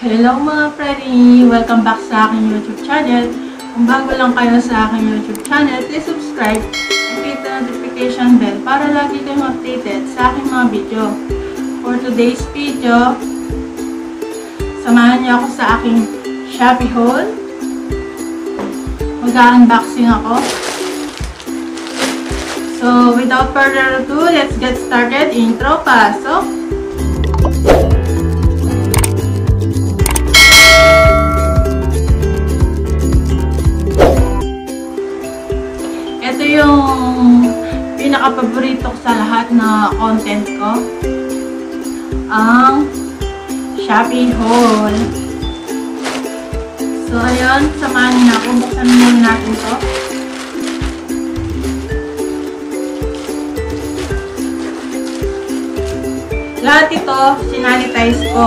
Hello mga pretty! Welcome back sa aking YouTube channel. Kung bago lang kayo sa aking YouTube channel, please subscribe and hit the notification bell para lagi kayong updated sa aking mga video. For today's video, samahan niyo ako sa aking Shopee haul. Mag-unboxing ako. So, without further ado, let's get started. Intro, pasok! Yung pinaka-paborito ko sa lahat na content ko, ang Shopee haul. So, ayun, samahan niyo ako. Buksan muna natin to. Lahat ito, sinanitize ko.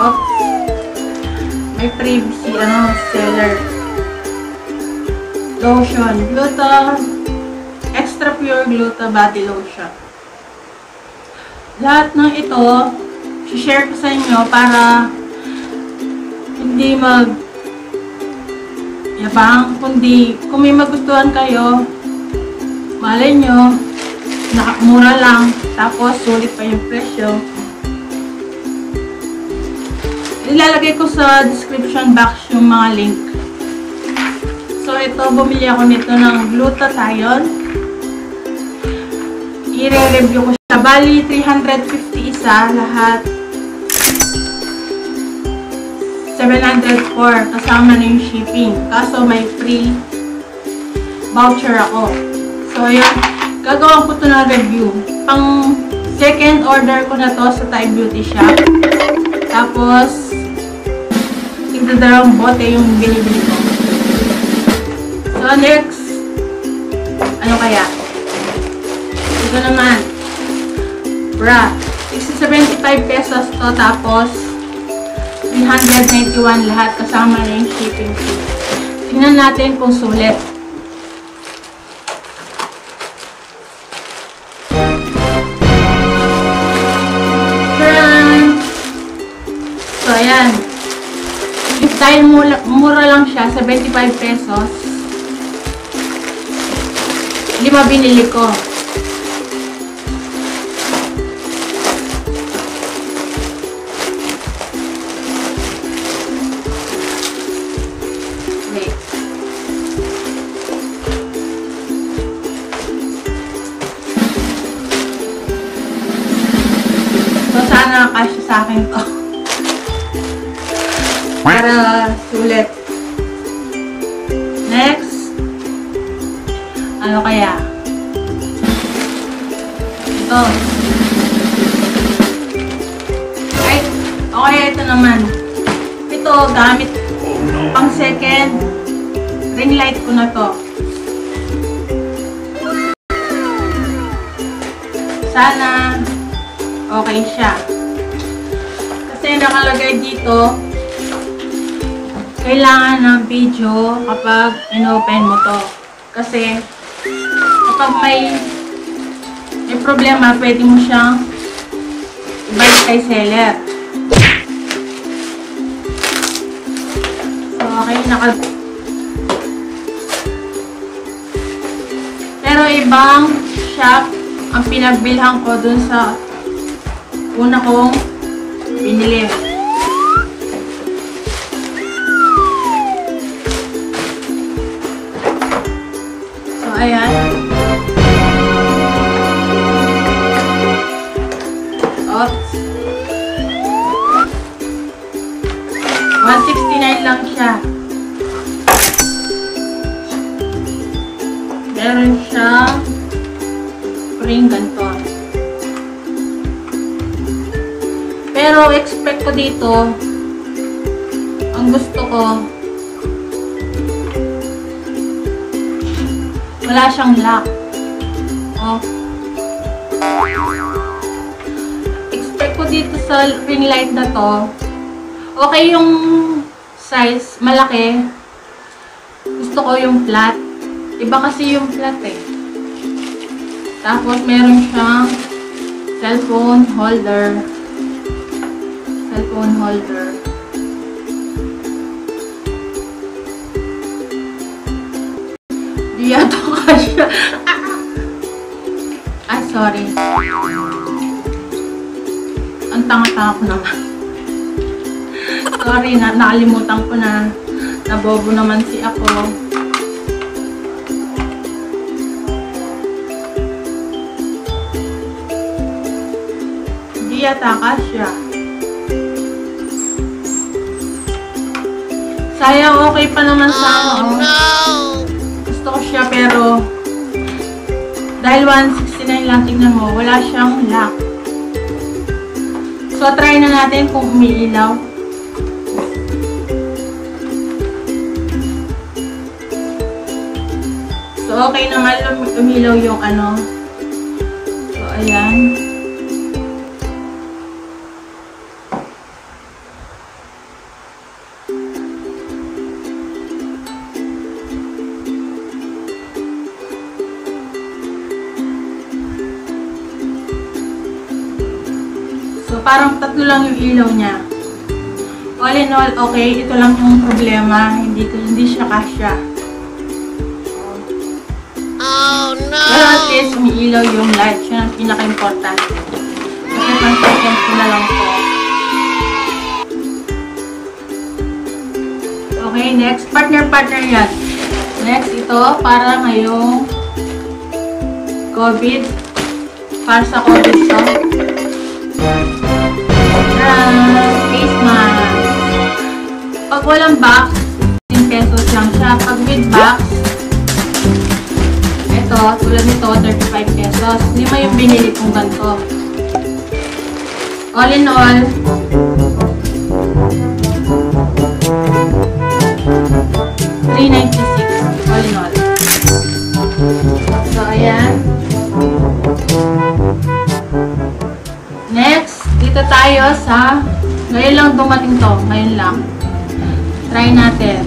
Oops. May privacy, seller. Lotion, Gluta, Extra Pure Gluta Body Lotion. Lahat ng ito, share ko sa inyo para hindi mag-yabang, kundi kung may magustuhan kayo, malay nyo, nakamura lang, tapos sulit pa yung presyo. Ilalagay ko sa description box yung mga link. So, ito, bumili ako nito ng glutathione. I-review ko siya. Bali, 350 isa, lahat 704, kasama na yung shipping. Kaso, may free voucher ako. So, yun. Gagawin ko ito ng review. Pang second order ko na to sa Thai Beauty Shop. Tapos, tigdadalawang bote yung binibili ko. So, next, ano kaya? Ito naman, bra. 675 pesos to, tapos 391 lahat, kasama na yung shipping fee. Tingnan natin kung sulit. So, ayan. If dahil mura lang siya, 75 pesos, 5 binili ko. Wait. So, sana kasya sa akin to. Para sulit. Next. Ano kaya? Ito. Ay, okay, ito naman. Ito, gamit pang second ring light ko na to. Sana okay siya. Kasi nakalagay dito, kailangan ng video kapag in-open mo to. Kasi kapag may problema, pwede mo siyang ibalik kay seller. So, okay, pero ibang shop ang pinagbilhan ko dun sa una kong binili. So, ayan. Oops. 169 lang siya. Meron siya ring ganito. Pero expect ko dito, ang gusto ko, wala siyang lock. Oh. Dito sa ring light na to, okay yung size, malaki. Gusto ko yung flat. Iba kasi yung flat eh. Tapos meron siyang cellphone holder. phone holder. Di yata kasya. Ay, sorry. Ang tanga-tanga ko naman. Sorry, nakalimutan ko na. Nabobo naman si ako. Di yata kasya. Sayang, okay pa naman sa ako. Gusto ko siya, pero dahil 169 lang, tingnan mo, wala siyang lock. So, try na natin kung umiilaw. So, okay naman umilaw yung ano. So, ayan. Parang tatlo lang yung ilaw niya. All in all, okay. Ito lang yung problema. Hindi siya kasya. Oh, no! Pero at least, umiilaw yung light. Siya ang pinaka-important. Kasi pang-second ko na lang po. Okay, next. Partner-partner yan. Next, ito para ngayong COVID. Para sa COVID, so. Face mask. Pag walang box, 10 pesos lang siya. Pag with box, ito, tulad nito, 35 pesos. Hindi mo yung binili kung ganito. All in all, $3.96. All in all. So, ayan. Dito tayo sa, ngayon lang dumating to, ngayon lang. Try natin.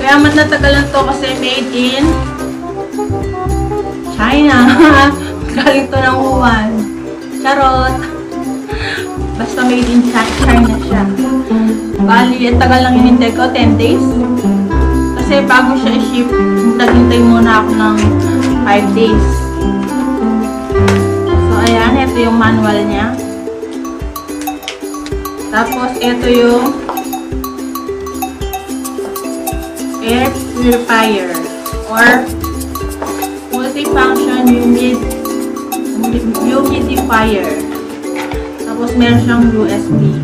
Kaya man natagalan to kasi made in China. Galing to ng Wuhan. Charot. Basta made in China siya. Bali, tagal lang hinintay ko, 10 days. Kasi bago siya i-ship, hintay muna ako ng 5 days. So, ayan. Ito yung manual niya. Tapos, ito yung air purifier or multifunction humidifier. Tapos, meron siyang USB.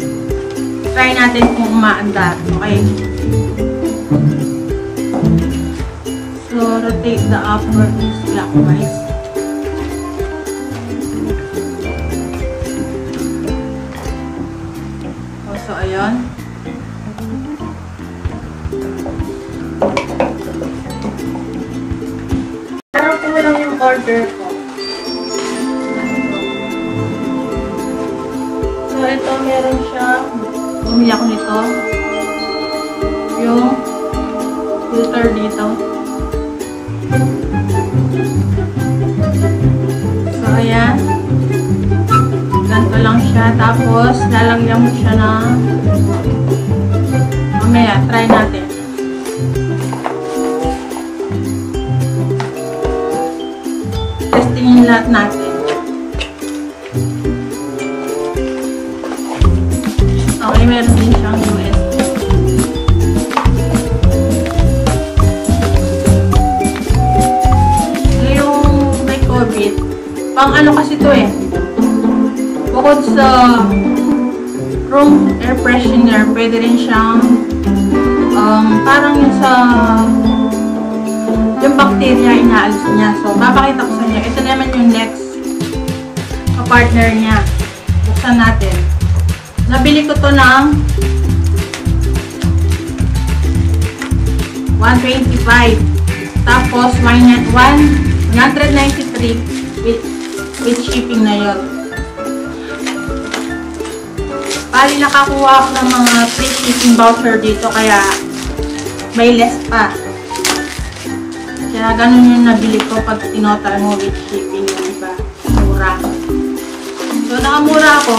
Try natin kung umaandar. Okay. So, rotate the upward is clockwise. O, so, ayun. Parang kulang yung order ko. So, ito meron siya. Bumili ako nito. Yung filter dito. So, ayan. Ganto lang siya. Tapos, lalagyan mo siya ng mamaya, try natin. Testingin lahat natin. Okay, meron din siyang US. Pang ano kasi ito eh. Bukod sa room air freshener, pwede rin siyang parang yung sa yung bacteria inaalis niya. So, papakita ko sa inyo. Ito naman yung next kapartner niya. Buksan natin. Nabili ko to ng $125. Tapos, 193. With shipping na yun. Bali, nakakuha ako ng mga free shipping voucher dito, kaya may less pa. Kaya Kaya ganun yung nabili ko pag tinotry mo with shipping, diba? Mura. So, nakamura ako.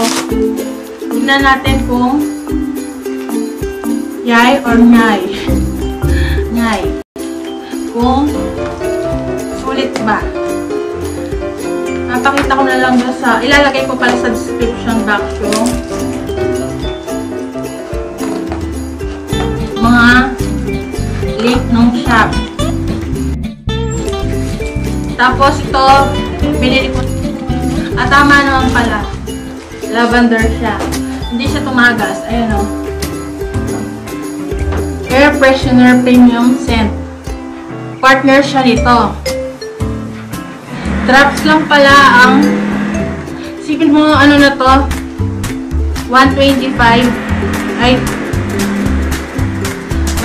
Tignan natin kung yay or nyay. Nyay. Kung sulit ba. Napakita ko na lang doon sa, ilalagay ko pala sa description box yung mga link ng shop. Tapos ito, binili ko. At tama naman pala. Lavender siya. Hindi siya tumagas. Ayan o. Air Freshener Premium Scent. Partner siya nito. Drops lang pala ang, isipin mo ano na to, 125. Ay,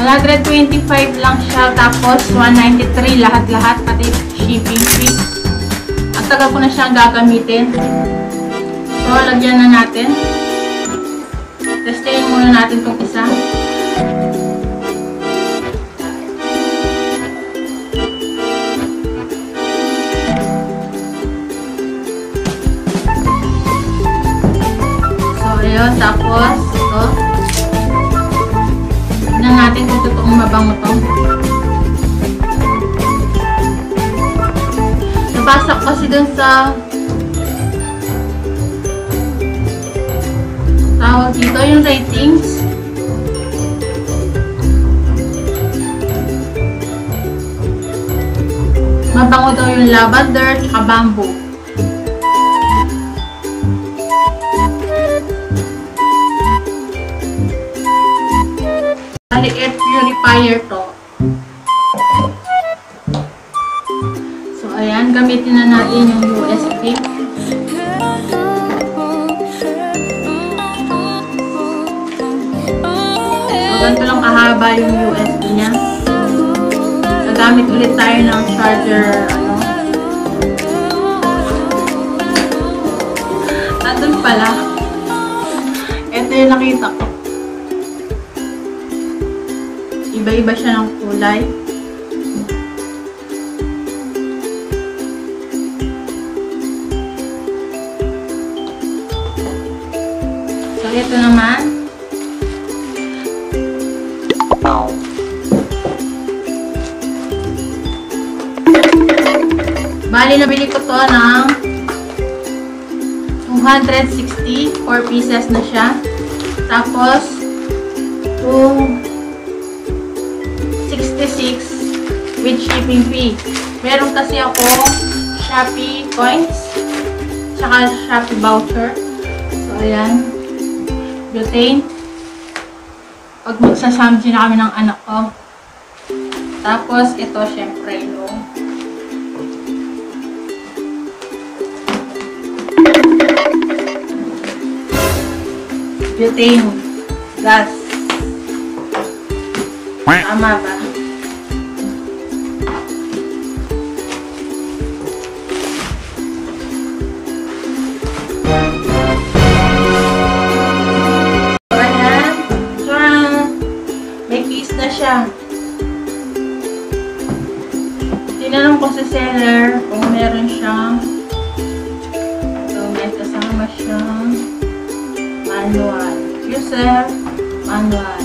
125 lang siya. Tapos 193 lahat-lahat pati shipping fee. Ang tagal ko na siyang gagamitin. So, lagyan na natin. Testayin muna natin itong isa. So, yun. Tapos, ito. Tignan natin kung totoong mabango ito. Pasok kasi dun sa tawag dito yung ratings. Mabango daw yung lavender at bamboo. Bali air purifier to. Ayan, gamitin na natin yung USB. So, ganito lang kahaba yung USB niya. Nagamit ulit tayo ng charger, ano. Nandun pala. Ito yung nakita ko. Iba-iba siya ng kulay. Ito naman. Bali, nabili ko to ng 260 or pieces na siya. Tapos, 266 with shipping fee. Meron kasi ako Shopee coins, tsaka Shopee voucher. So, ayan. Butane. Pag magsasamji na kami ng anak ko. Tapos, ito, syempre, yung butane gas. Tama ba? Tinanong ko sa seller kung meron siyang so may kasama siyang manual, user manual.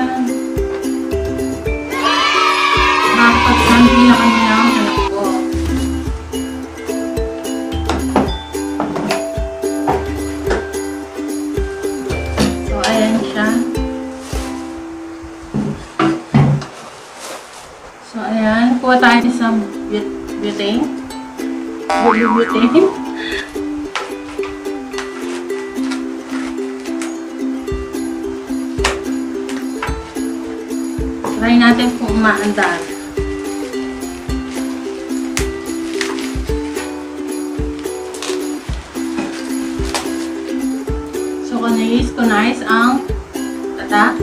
Ayan. Nakapagsambi na kami ng anak ko. So, ayan. Kuha tayo isang butane. Butane. Try natin kung umaandar. So, kanais ko nice ang tata.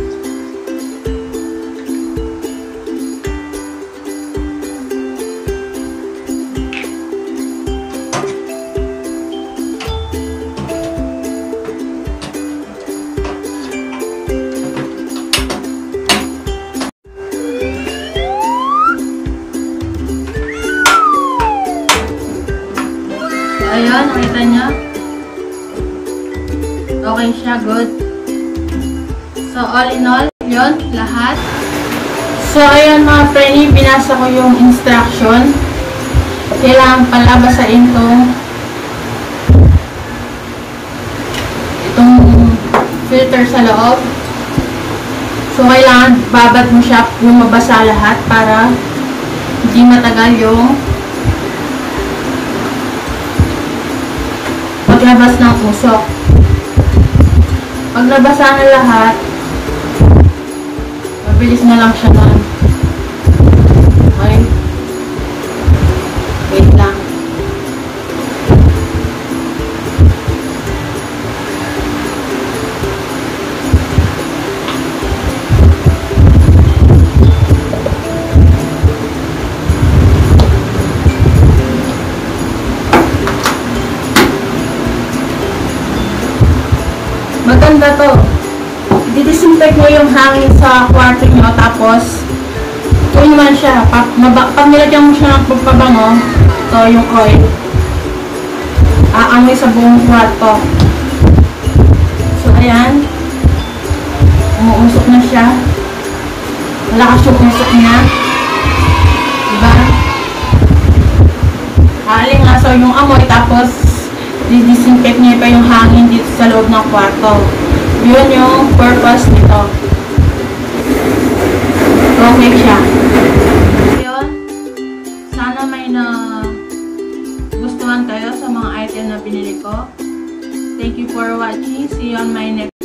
Ayun, nakita nyo? Okay siya, good. So, all in all, yun, lahat. So, ayun mga friendly, binasa ko yung instruction. Kailangan palabasain itong filter sa loob. So, kailangan babad mo siya kung mabasa lahat para hindi matagal yung paglabas ng usok. Pag nabasa na lahat, mabilis na lang siya lang. Okay? Wait lang. Maganda to. I-disinfect mo yung hangin sa kwarto nyo, tapos kung naman siya, pag nilagyan mo siya ng pagpabango, ito yung oil. Aamoy sa buong kwarto. So, ayan. Umuusok na siya. Malakas yung usok niya. Diba? Alingaso yung amoy, tapos disinfect niya pa yung hangin dito sa loob ng kwarto. Yun yung purpose nito. Okay siya. Yun. Sana may nagustuhan kayo sa mga item na binili ko. Thank you for watching. See you on my next